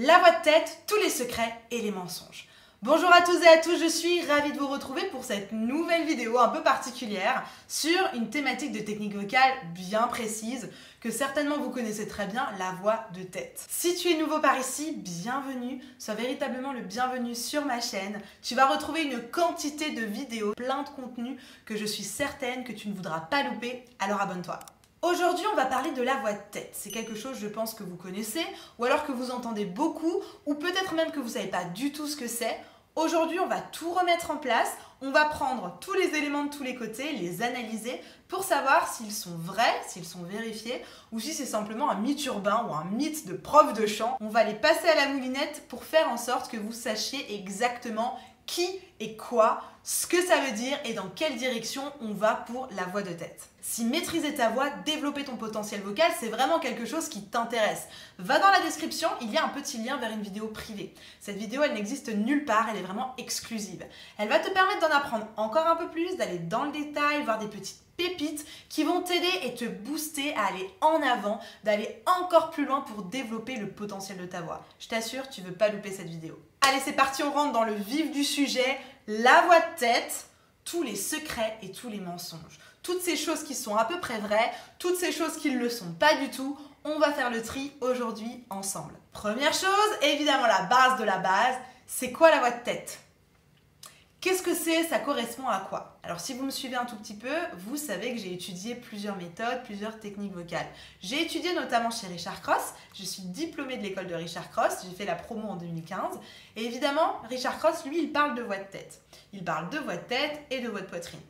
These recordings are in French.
La voix de tête, tous les secrets et les mensonges. Bonjour à tous et à toutes, je suis ravie de vous retrouver pour cette nouvelle vidéo un peu particulière sur une thématique de technique vocale bien précise que certainement vous connaissez très bien, la voix de tête. Si tu es nouveau par ici, bienvenue, sois véritablement le bienvenu sur ma chaîne. Tu vas retrouver une quantité de vidéos, plein de contenus que je suis certaine que tu ne voudras pas louper, alors abonne-toi. Aujourd'hui, on va parler de la voix de tête. C'est quelque chose, je pense, que vous connaissez, ou alors que vous entendez beaucoup, ou peut-être même que vous ne savez pas du tout ce que c'est. Aujourd'hui, on va tout remettre en place, on va prendre tous les éléments de tous les côtés, les analyser pour savoir s'ils sont vrais, s'ils sont vérifiés, ou si c'est simplement un mythe urbain ou un mythe de prof de chant. On va les passer à la moulinette pour faire en sorte que vous sachiez exactement qui et quoi, ce que ça veut dire et dans quelle direction on va pour la voix de tête. Si maîtriser ta voix, développer ton potentiel vocal, c'est vraiment quelque chose qui t'intéresse, va dans la description, il y a un petit lien vers une vidéo privée. Cette vidéo, elle n'existe nulle part, elle est vraiment exclusive. Elle va te permettre d'en apprendre encore un peu plus, d'aller dans le détail, voir des petites pépites qui vont t'aider et te booster à aller en avant, d'aller encore plus loin pour développer le potentiel de ta voix. Je t'assure, tu ne veux pas louper cette vidéo. Allez, c'est parti, on rentre dans le vif du sujet, la voix de tête, tous les secrets et tous les mensonges. Toutes ces choses qui sont à peu près vraies, toutes ces choses qui ne le sont pas du tout, on va faire le tri aujourd'hui ensemble. Première chose, évidemment la base de la base, c'est quoi la voix de tête ? Qu'est-ce que c'est? Ça correspond à quoi? Alors si vous me suivez un tout petit peu, vous savez que j'ai étudié plusieurs méthodes, plusieurs techniques vocales. J'ai étudié notamment chez Richard Cross, je suis diplômée de l'école de Richard Cross, j'ai fait la promo en 2015. Et évidemment, Richard Cross, lui, il parle de voix de tête. Il parle de voix de tête et de voix de poitrine.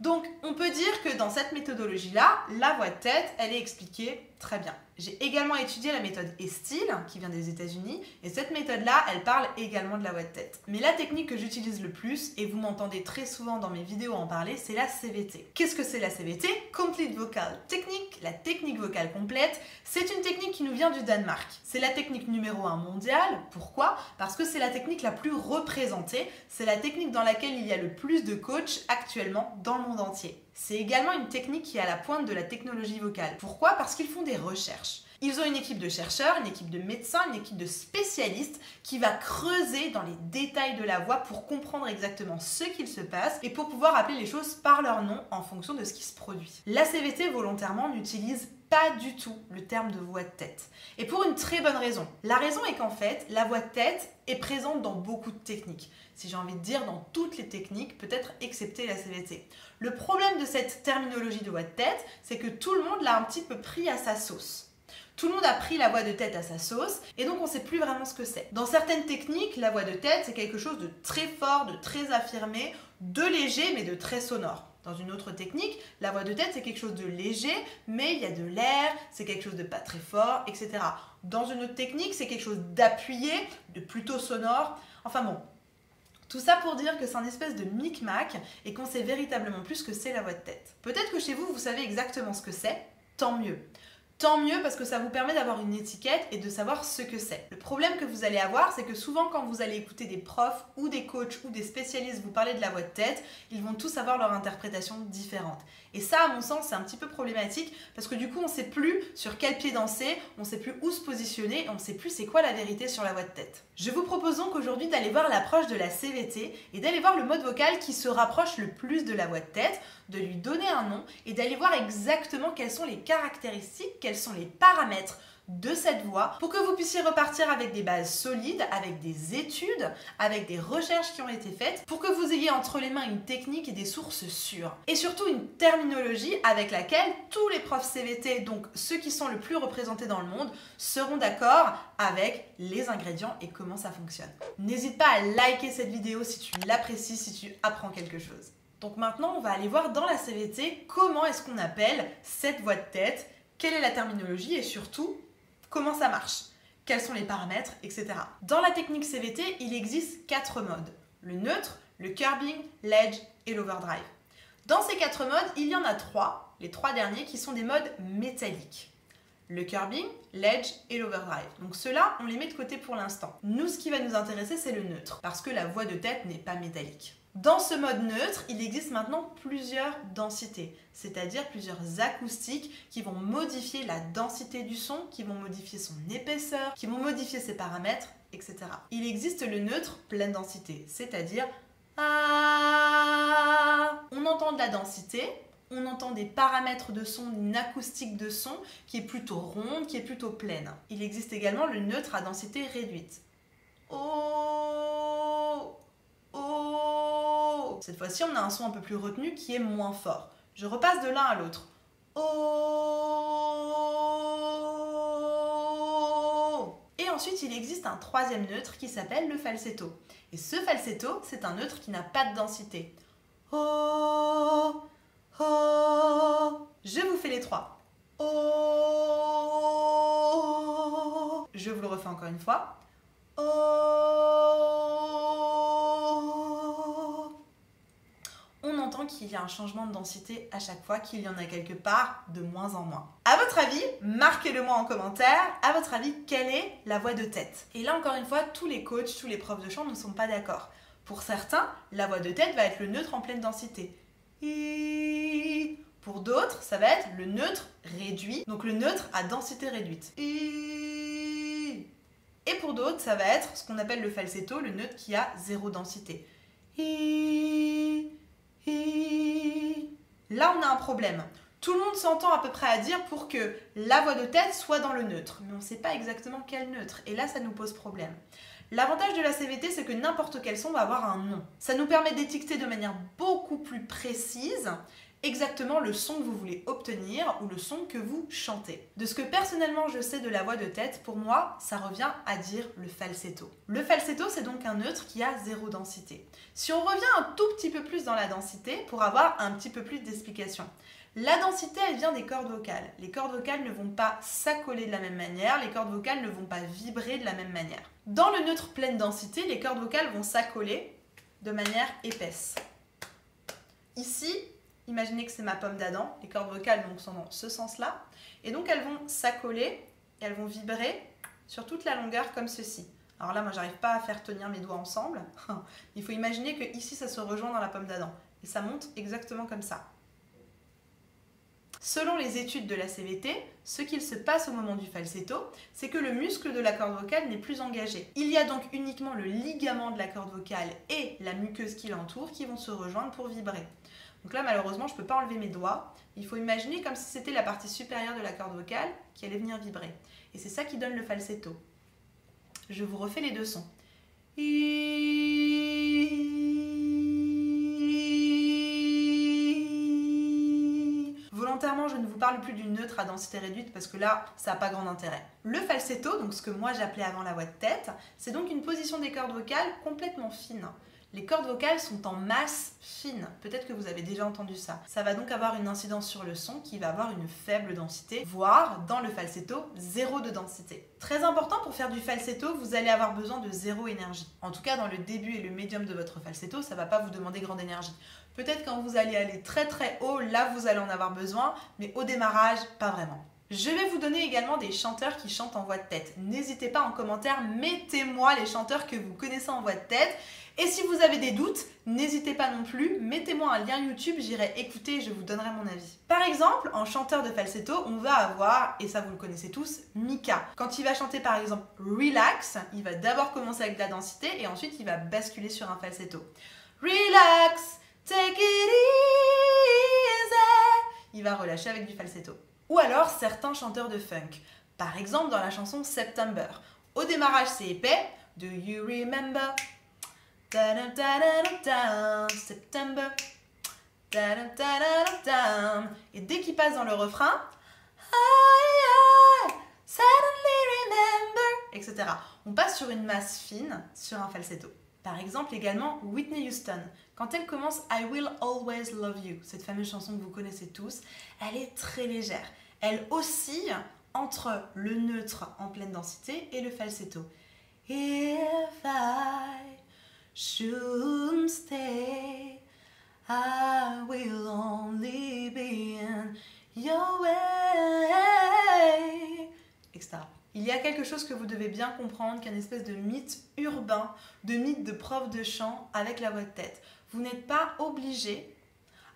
Donc on peut dire que dans cette méthodologie-là, la voix de tête, elle est expliquée très bien. J'ai également étudié la méthode Estyle, qui vient des États-Unis, et cette méthode-là, elle parle également de la voix de tête. Mais la technique que j'utilise le plus, et vous m'entendez très souvent dans mes vidéos en parler, c'est la CVT. Qu'est-ce que c'est la CVT? Complete Vocal Technique, la technique vocale complète, c'est une technique qui nous vient du Danemark. C'est la technique numéro 1 mondiale, pourquoi? Parce que c'est la technique la plus représentée, c'est la technique dans laquelle il y a le plus de coachs actuellement dans le monde entier. C'est également une technique qui est à la pointe de la technologie vocale. Pourquoi? Parce qu'ils font des recherches. Ils ont une équipe de chercheurs, une équipe de médecins, une équipe de spécialistes qui va creuser dans les détails de la voix pour comprendre exactement ce qu'il se passe et pour pouvoir appeler les choses par leur nom en fonction de ce qui se produit. La CVT volontairement n'utilise pas du tout le terme de voix de tête. Et pour une très bonne raison. La raison est qu'en fait, la voix de tête est présente dans beaucoup de techniques. Si j'ai envie de dire dans toutes les techniques, peut-être excepté la CVT. Le problème de cette terminologie de voix de tête, c'est que tout le monde l'a un petit peu pris à sa sauce. Tout le monde a pris la voix de tête à sa sauce et donc on ne sait plus vraiment ce que c'est. Dans certaines techniques, la voix de tête, c'est quelque chose de très fort, de très affirmé, de léger mais de très sonore. Dans une autre technique, la voix de tête, c'est quelque chose de léger, mais il y a de l'air, c'est quelque chose de pas très fort, etc. Dans une autre technique, c'est quelque chose d'appuyé, de plutôt sonore, enfin bon. Tout ça pour dire que c'est un espèce de micmac et qu'on sait véritablement plus ce que c'est la voix de tête. Peut-être que chez vous, vous savez exactement ce que c'est, tant mieux. Tant mieux parce que ça vous permet d'avoir une étiquette et de savoir ce que c'est. Le problème que vous allez avoir, c'est que souvent quand vous allez écouter des profs ou des coachs ou des spécialistes vous parler de la voix de tête, ils vont tous avoir leur interprétation différente. Et ça, à mon sens, c'est un petit peu problématique parce que du coup, on ne sait plus sur quel pied danser, on ne sait plus où se positionner, on ne sait plus c'est quoi la vérité sur la voix de tête. Je vous propose donc aujourd'hui d'aller voir l'approche de la CVT et d'aller voir le mode vocal qui se rapproche le plus de la voix de tête, de lui donner un nom et d'aller voir exactement quelles sont les caractéristiques, quels sont les paramètres de cette voix pour que vous puissiez repartir avec des bases solides, avec des études, avec des recherches qui ont été faites, pour que vous ayez entre les mains une technique et des sources sûres. Et surtout une terminologie avec laquelle tous les profs CVT, donc ceux qui sont le plus représentés dans le monde, seront d'accord avec les ingrédients et comment ça fonctionne. N'hésite pas à liker cette vidéo si tu l'apprécies, si tu apprends quelque chose. Donc maintenant, on va aller voir dans la CVT comment est-ce qu'on appelle cette voix de tête, quelle est la terminologie et surtout, comment ça marche, quels sont les paramètres, etc. Dans la technique CVT, il existe 4 modes. Le neutre, le curbing, l'edge et l'overdrive. Dans ces 4 modes, il y en a 3, les 3 derniers qui sont des modes métalliques. le curbing, l'edge et l'overdrive. Donc ceux-là, on les met de côté pour l'instant. Nous, ce qui va nous intéresser, c'est le neutre, parce que la voix de tête n'est pas métallique. Dans ce mode neutre, il existe maintenant plusieurs densités, c'est-à-dire plusieurs acoustiques qui vont modifier la densité du son, qui vont modifier son épaisseur, qui vont modifier ses paramètres, etc. Il existe le neutre pleine densité, c'est-à-dire on entend de la densité, on entend des paramètres de son, une acoustique de son qui est plutôt ronde, qui est plutôt pleine. Il existe également le neutre à densité réduite. Cette fois-ci, on a un son un peu plus retenu qui est moins fort. Je repasse de l'un à l'autre. Et ensuite, il existe un troisième neutre qui s'appelle le falsetto. Et ce falsetto, c'est un neutre qui n'a pas de densité. Je vous fais les trois. Je vous le refais encore une fois. On entend qu'il y a un changement de densité à chaque fois, qu'il y en a quelque part de moins en moins. À votre avis, marquez-le moi en commentaire, à votre avis, quelle est la voix de tête? Et là encore une fois, tous les coachs, tous les profs de chant ne sont pas d'accord. Pour certains, la voix de tête va être le neutre en pleine densité. Pour d'autres, ça va être le neutre réduit, donc le neutre à densité réduite. Et pour d'autres, ça va être ce qu'on appelle le falsetto, le neutre qui a zéro densité. Là, on a un problème. Tout le monde s'entend à peu près à dire pour que la voix de tête soit dans le neutre. Mais on ne sait pas exactement quel neutre. Et là, ça nous pose problème. L'avantage de la CVT, c'est que n'importe quel son va avoir un nom. Ça nous permet d'étiqueter de manière beaucoup plus précise exactement le son que vous voulez obtenir ou le son que vous chantez. De ce que personnellement je sais de la voix de tête, pour moi, ça revient à dire le falsetto. Le falsetto, c'est donc un neutre qui a zéro densité. Si on revient un tout petit peu plus dans la densité, pour avoir un petit peu plus d'explications. La densité, elle vient des cordes vocales. Les cordes vocales ne vont pas s'accoler de la même manière, les cordes vocales ne vont pas vibrer de la même manière. Dans le neutre pleine densité, les cordes vocales vont s'accoler de manière épaisse. Ici, imaginez que c'est ma pomme d'Adam, les cordes vocales donc sont dans ce sens-là, et donc elles vont s'accoler, elles vont vibrer sur toute la longueur comme ceci. Alors là, moi, j'arrive pas à faire tenir mes doigts ensemble. Il faut imaginer que ici, ça se rejoint dans la pomme d'Adam, et ça monte exactement comme ça. Selon les études de la CVT, ce qu'il se passe au moment du falsetto, c'est que le muscle de la corde vocale n'est plus engagé. Il y a donc uniquement le ligament de la corde vocale et la muqueuse qui l'entoure qui vont se rejoindre pour vibrer. Donc là, malheureusement, je ne peux pas enlever mes doigts. Il faut imaginer comme si c'était la partie supérieure de la corde vocale qui allait venir vibrer. Et c'est ça qui donne le falsetto. Je vous refais les deux sons. Volontairement, je ne vous parle plus du neutre à densité réduite parce que là, ça n'a pas grand intérêt. Le falsetto, donc ce que moi j'appelais avant la voix de tête, c'est donc une position des cordes vocales complètement fine. Les cordes vocales sont en masse fine. Peut-être que vous avez déjà entendu ça. Ça va donc avoir une incidence sur le son qui va avoir une faible densité, voire dans le falsetto, zéro de densité. Très important, pour faire du falsetto, vous allez avoir besoin de zéro énergie. En tout cas, dans le début et le médium de votre falsetto, ça ne va pas vous demander grande énergie. Peut-être quand vous allez aller très très haut, là vous allez en avoir besoin, mais au démarrage, pas vraiment. Je vais vous donner également des chanteurs qui chantent en voix de tête. N'hésitez pas en commentaire, mettez-moi les chanteurs que vous connaissez en voix de tête. Et si vous avez des doutes, n'hésitez pas non plus, mettez-moi un lien YouTube, j'irai écouter et je vous donnerai mon avis. Par exemple, en chanteur de falsetto, on va avoir, et ça vous le connaissez tous, Mika. Quand il va chanter par exemple « Relax », il va d'abord commencer avec de la densité et ensuite il va basculer sur un falsetto. « Relax, take it easy », il va relâcher avec du falsetto. Ou alors certains chanteurs de funk. Par exemple, dans la chanson September. Au démarrage, c'est épais. Do you remember? Da -da -da -da -da -da, September. Da -da -da -da -da -da. Et dès qu'il passe dans le refrain, I suddenly remember, etc. On passe sur une masse fine, sur un falsetto. Par exemple, également Whitney Houston. Quand elle commence I Will Always Love You, cette fameuse chanson que vous connaissez tous, elle est très légère. Elle oscille entre le neutre en pleine densité et le falsetto. If I should stay, I will only be in your way. Il y a quelque chose que vous devez bien comprendre, qui est une espèce de mythe urbain, de mythe de prof de chant avec la voix de tête. Vous n'êtes pas obligé,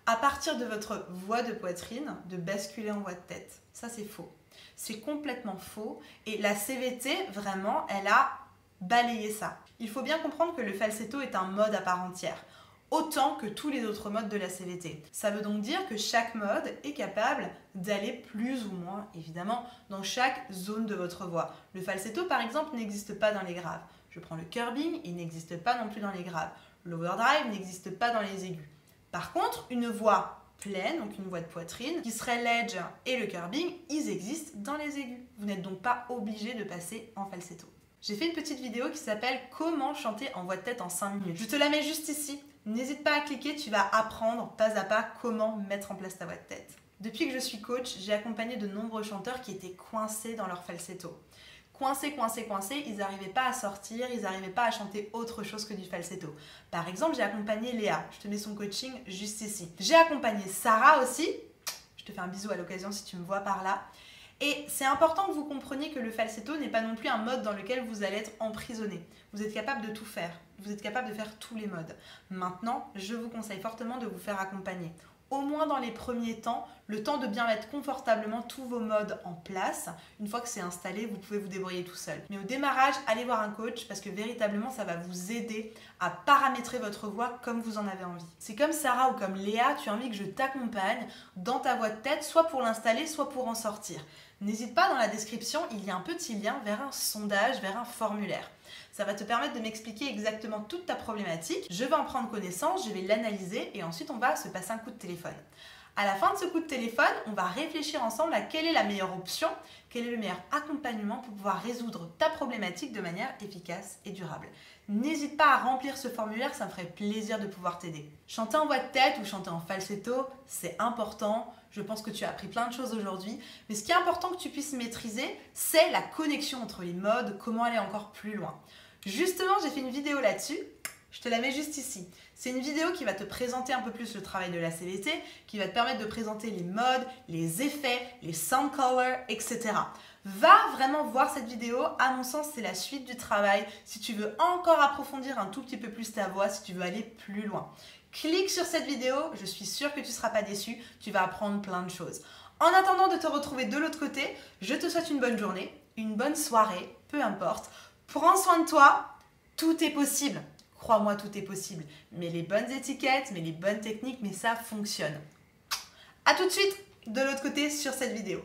à partir de votre voix de poitrine, de basculer en voix de tête. Ça, c'est faux. C'est complètement faux. Et la CVT, vraiment, elle a balayé ça. Il faut bien comprendre que le falsetto est un mode à part entière, autant que tous les autres modes de la CVT. Ça veut donc dire que chaque mode est capable d'aller plus ou moins, évidemment, dans chaque zone de votre voix. Le falsetto, par exemple, n'existe pas dans les graves. Je prends le curbing, il n'existe pas non plus dans les graves. L'overdrive n'existe pas dans les aigus. Par contre, une voix pleine, donc une voix de poitrine, qui serait l'edge et le curbing, ils existent dans les aigus. Vous n'êtes donc pas obligé de passer en falsetto. J'ai fait une petite vidéo qui s'appelle « Comment chanter en voix de tête en 5 minutes ». Je te la mets juste ici. N'hésite pas à cliquer, tu vas apprendre pas à pas comment mettre en place ta voix de tête. Depuis que je suis coach, j'ai accompagné de nombreux chanteurs qui étaient coincés dans leur falsetto. Coincés, ils n'arrivaient pas à sortir, ils n'arrivaient pas à chanter autre chose que du falsetto. Par exemple, j'ai accompagné Léa, je te mets son coaching juste ici. J'ai accompagné Sarah aussi, je te fais un bisou à l'occasion si tu me vois par là. Et c'est important que vous compreniez que le falsetto n'est pas non plus un mode dans lequel vous allez être emprisonné. Vous êtes capable de tout faire. Vous êtes capable de faire tous les modes. Maintenant, je vous conseille fortement de vous faire accompagner. Au moins dans les premiers temps, le temps de bien mettre confortablement tous vos modes en place. Une fois que c'est installé, vous pouvez vous débrouiller tout seul. Mais au démarrage, allez voir un coach parce que véritablement, ça va vous aider à paramétrer votre voix comme vous en avez envie. C'est comme Sarah ou comme Léa, tu as envie que je t'accompagne dans ta voix de tête, soit pour l'installer, soit pour en sortir. N'hésite pas, dans la description, il y a un petit lien vers un sondage, vers un formulaire. Ça va te permettre de m'expliquer exactement toute ta problématique. Je vais en prendre connaissance, je vais l'analyser et ensuite on va se passer un coup de téléphone. À la fin de ce coup de téléphone, on va réfléchir ensemble à quelle est la meilleure option, quel est le meilleur accompagnement pour pouvoir résoudre ta problématique de manière efficace et durable. N'hésite pas à remplir ce formulaire, ça me ferait plaisir de pouvoir t'aider. Chanter en voix de tête ou chanter en falsetto, c'est important. Je pense que tu as appris plein de choses aujourd'hui. Mais ce qui est important que tu puisses maîtriser, c'est la connexion entre les modes, comment aller encore plus loin. Justement, j'ai fait une vidéo là-dessus. Je te la mets juste ici. C'est une vidéo qui va te présenter un peu plus le travail de la CVT, qui va te permettre de présenter les modes, les effets, les sound colors, etc. Va vraiment voir cette vidéo. À mon sens, c'est la suite du travail. Si tu veux encore approfondir un tout petit peu plus ta voix, si tu veux aller plus loin, clique sur cette vidéo. Je suis sûre que tu ne seras pas déçu. Tu vas apprendre plein de choses. En attendant de te retrouver de l'autre côté, je te souhaite une bonne journée, une bonne soirée, peu importe. Prends soin de toi. Tout est possible. Crois-moi, tout est possible. Mais les bonnes étiquettes, mais les bonnes techniques, mais ça fonctionne. À tout de suite de l'autre côté sur cette vidéo.